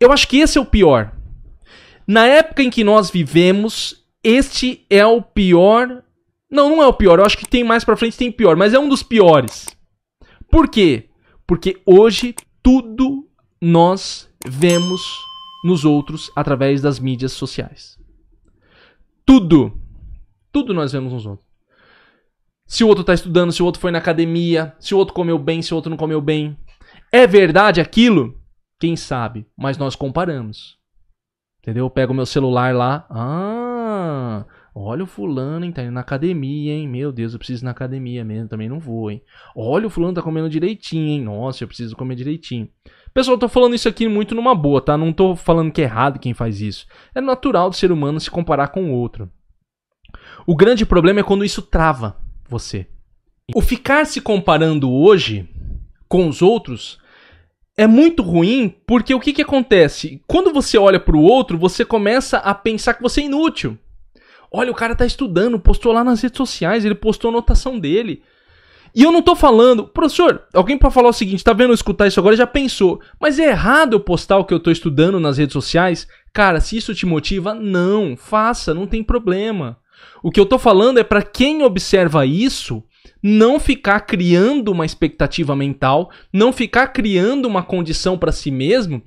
Eu acho que esse é o pior. Na época em que nós vivemos, este é o pior... Não, não é o pior. Eu acho que tem mais pra frente, tem pior. Mas é um dos piores. Por quê? Porque hoje tudo nós vemos nos outros através das mídias sociais. Tudo. Tudo nós vemos nos outros. Se o outro tá estudando, se o outro foi na academia, se o outro comeu bem, se o outro não comeu bem. É verdade aquilo? Quem sabe? Mas nós comparamos. Entendeu? Eu pego meu celular lá. Ah... Olha o fulano, hein? Tá indo na academia, hein? Meu Deus, eu preciso ir na academia mesmo. Também não vou, hein? Olha, o fulano tá comendo direitinho, hein? Nossa, eu preciso comer direitinho. Pessoal, eu tô falando isso aqui muito numa boa, tá? Não tô falando que é errado quem faz isso. É natural do ser humano se comparar com o outro. O grande problema é quando isso trava você. O ficar se comparando hoje com os outros é muito ruim, porque o que que acontece? Quando você olha pro outro, você começa a pensar que você é inútil. Olha, o cara tá estudando, postou lá nas redes sociais, ele postou a anotação dele. E eu não tô falando... Professor, alguém pode falar o seguinte, tá vendo eu escutar isso agora já pensou, mas é errado eu postar o que eu tô estudando nas redes sociais? Cara, se isso te motiva, não, faça, não tem problema. O que eu tô falando é pra quem observa isso, não ficar criando uma expectativa mental, não ficar criando uma condição pra si mesmo...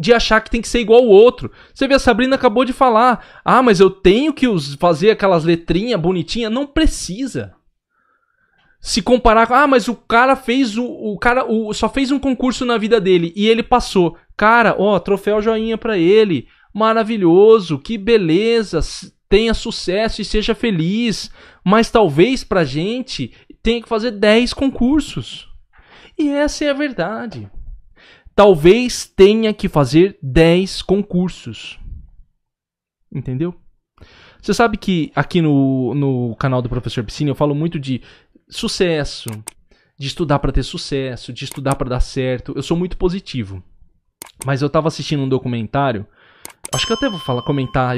de achar que tem que ser igual ao outro. Você vê, a Sabrina acabou de falar. Ah, mas eu tenho que fazer aquelas letrinhas bonitinhas. Não precisa. Se comparar com... Ah, mas o cara fez só fez um concurso na vida dele e ele passou. Cara, ó, troféu joinha pra ele. Maravilhoso, que beleza. Tenha sucesso e seja feliz. Mas talvez pra gente tenha que fazer 10 concursos. E essa é a verdade. Talvez tenha que fazer 10 concursos. Entendeu? Você sabe que aqui no canal do Professor Piccini eu falo muito de sucesso, de estudar para ter sucesso, de estudar para dar certo. Eu sou muito positivo. Mas eu estava assistindo um documentário. Acho que eu até vou comentar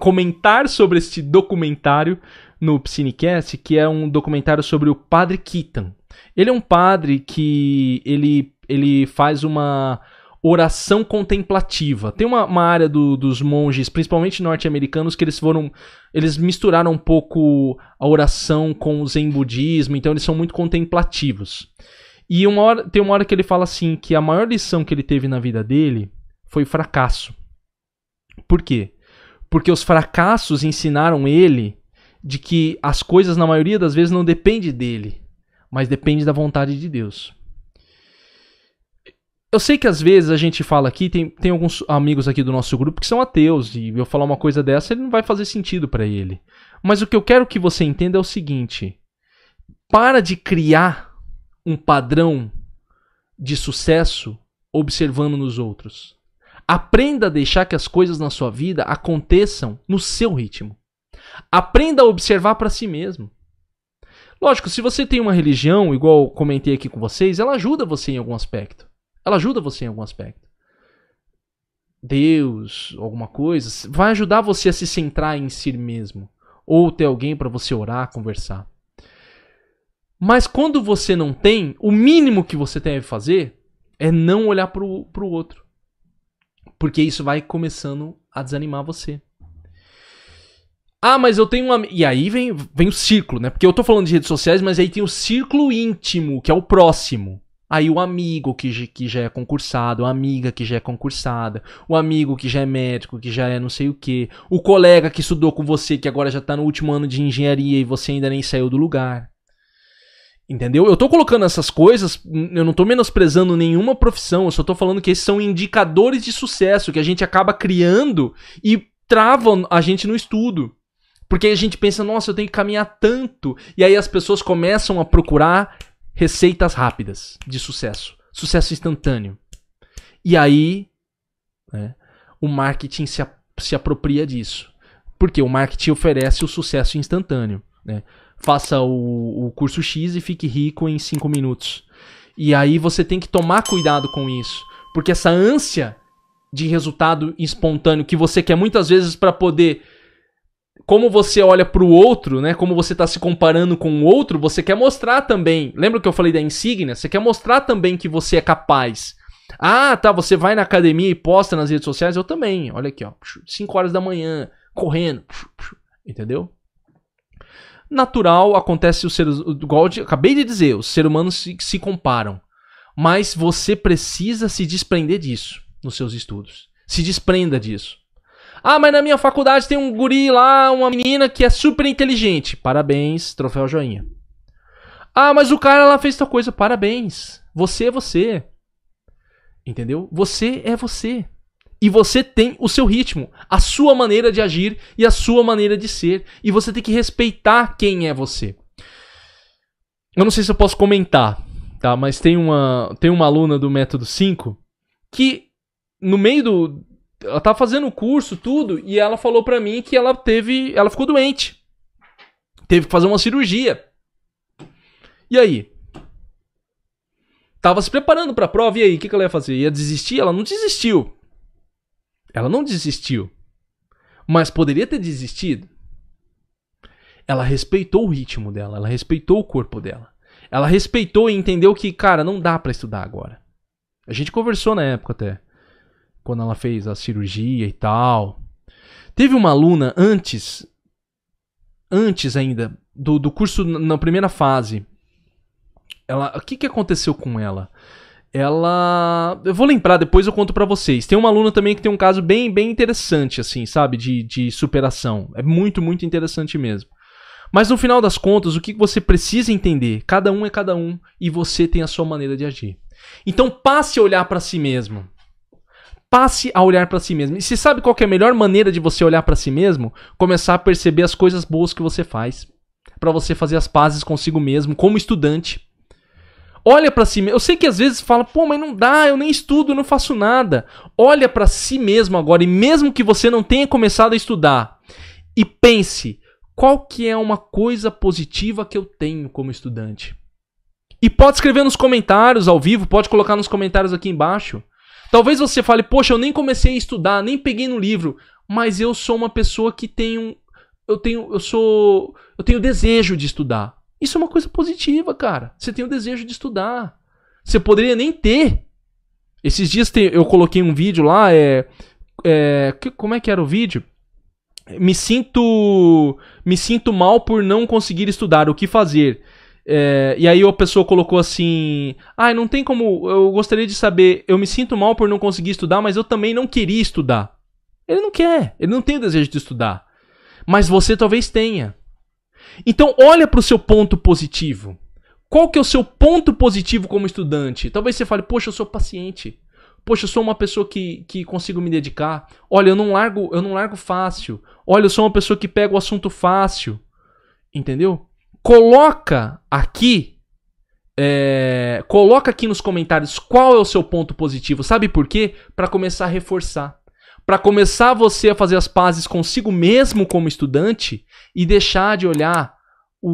comentar sobre esse documentário no Psynecast, que é um documentário sobre o Padre Kitan. Ele é um padre que ele faz uma oração contemplativa. Tem uma área dos monges, principalmente norte-americanos, que eles misturaram um pouco a oração com o Zen Budismo, então eles são muito contemplativos. E tem uma hora que ele fala assim, que a maior lição que ele teve na vida dele foi fracasso. Por quê? Porque os fracassos ensinaram ele de que as coisas, na maioria das vezes, não dependem dele, mas dependem da vontade de Deus. Eu sei que às vezes a gente fala aqui, tem alguns amigos aqui do nosso grupo que são ateus, e eu falar uma coisa dessa, ele não vai fazer sentido pra ele. Mas o que eu quero que você entenda é o seguinte, para de criar um padrão de sucesso observando nos outros. Aprenda a deixar que as coisas na sua vida aconteçam no seu ritmo. Aprenda a observar pra si mesmo. Lógico, se você tem uma religião, igual eu comentei aqui com vocês, ela ajuda você em algum aspecto. Ela ajuda você em algum aspecto. Deus, alguma coisa, vai ajudar você a se centrar em si mesmo. Ou ter alguém para você orar, conversar. Mas quando você não tem, o mínimo que você deve fazer é não olhar para o outro. Porque isso vai começando a desanimar você. Ah, mas eu tenho uma... E aí vem o círculo, né? Porque eu tô falando de redes sociais, mas aí tem o círculo íntimo, que é o próximo. Aí o amigo que já é concursado, a amiga que já é concursada, o amigo que já é médico, que já é não sei o quê, o colega que estudou com você, que agora já tá no último ano de engenharia e você ainda nem saiu do lugar. Entendeu? Eu tô colocando essas coisas, eu não tô menosprezando nenhuma profissão, eu só tô falando que esses são indicadores de sucesso que a gente acaba criando e travam a gente no estudo. Porque a gente pensa, nossa, eu tenho que caminhar tanto. E aí as pessoas começam a procurar... receitas rápidas de sucesso. Sucesso instantâneo. E aí, né, o marketing se apropria disso. Porque o marketing oferece o sucesso instantâneo. Né? Faça o curso X e fique rico em 5 minutos. E aí você tem que tomar cuidado com isso. Porque essa ânsia de resultado espontâneo que você quer muitas vezes para poder... Como você olha para o outro, né? Como você está se comparando com o outro, você quer mostrar também. Lembra que eu falei da insígnia? Você quer mostrar também que você é capaz. Ah, tá, você vai na academia e posta nas redes sociais? Eu também, olha aqui, ó, 5 horas da manhã, correndo, entendeu? Natural, acontece os seres, igual eu acabei de dizer, os seres humanos se comparam, mas você precisa se desprender disso nos seus estudos, se desprenda disso. Ah, mas na minha faculdade tem um guri lá, uma menina que é super inteligente. Parabéns, troféu joinha. Ah, mas o cara lá fez tal coisa. Parabéns. Você é você. Entendeu? Você é você. E você tem o seu ritmo, a sua maneira de agir e a sua maneira de ser. E você tem que respeitar quem é você. Eu não sei se eu posso comentar, tá? Mas tem uma aluna do Método 5 que no meio do... Ela tá fazendo o curso, tudo, e ela falou pra mim que ela ficou doente. Teve que fazer uma cirurgia. E aí? Tava se preparando pra prova, e aí? O que ela ia fazer? Ia desistir? Ela não desistiu. Ela não desistiu. Mas poderia ter desistido. Ela respeitou o ritmo dela, ela respeitou o corpo dela. Ela respeitou e entendeu que, cara, não dá pra estudar agora. A gente conversou na época até. Quando ela fez a cirurgia e tal. Teve uma aluna antes ainda, do curso na primeira fase. O que aconteceu com ela? Eu vou lembrar, depois eu conto pra vocês. Tem uma aluna também que tem um caso bem, bem interessante, assim, sabe? De superação. É muito, muito interessante mesmo. Mas no final das contas, o que você precisa entender? Cada um é cada um e você tem a sua maneira de agir. Então passe a olhar pra si mesmo. Passe a olhar para si mesmo. E você sabe qual que é a melhor maneira de você olhar para si mesmo? Começar a perceber as coisas boas que você faz. Para você fazer as pazes consigo mesmo, como estudante. Olha para si mesmo. Eu sei que às vezes fala, pô, mas não dá, eu nem estudo, eu não faço nada. Olha para si mesmo agora. E mesmo que você não tenha começado a estudar. E pense, qual que é uma coisa positiva que eu tenho como estudante? E pode escrever nos comentários ao vivo, pode colocar nos comentários aqui embaixo. Talvez você fale, poxa, eu nem comecei a estudar, nem peguei no livro, mas eu sou uma pessoa que eu tenho desejo de estudar. Isso é uma coisa positiva, cara. Você tem o desejo de estudar. Você poderia nem ter. Esses dias eu coloquei um vídeo lá, como é que era o vídeo? Me sinto mal por não conseguir estudar, o que fazer? E aí a pessoa colocou assim, ah, não tem como, eu gostaria de saber, eu me sinto mal por não conseguir estudar, mas eu também não queria estudar. Ele não quer, ele não tem o desejo de estudar, mas você talvez tenha. Então olha para o seu ponto positivo. Qual que é o seu ponto positivo como estudante? Talvez você fale, poxa, eu sou paciente, poxa, eu sou uma pessoa que consigo me dedicar, olha, eu não largo fácil, olha, eu sou uma pessoa que pega o assunto fácil, entendeu? Coloca aqui nos comentários qual é o seu ponto positivo. Sabe por quê? Para começar a reforçar. Para começar você a fazer as pazes consigo mesmo como estudante e deixar de olhar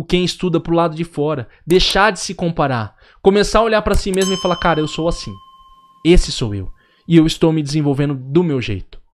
quem estuda pro lado de fora. Deixar de se comparar. Começar a olhar para si mesmo e falar, cara, eu sou assim. Esse sou eu. E eu estou me desenvolvendo do meu jeito.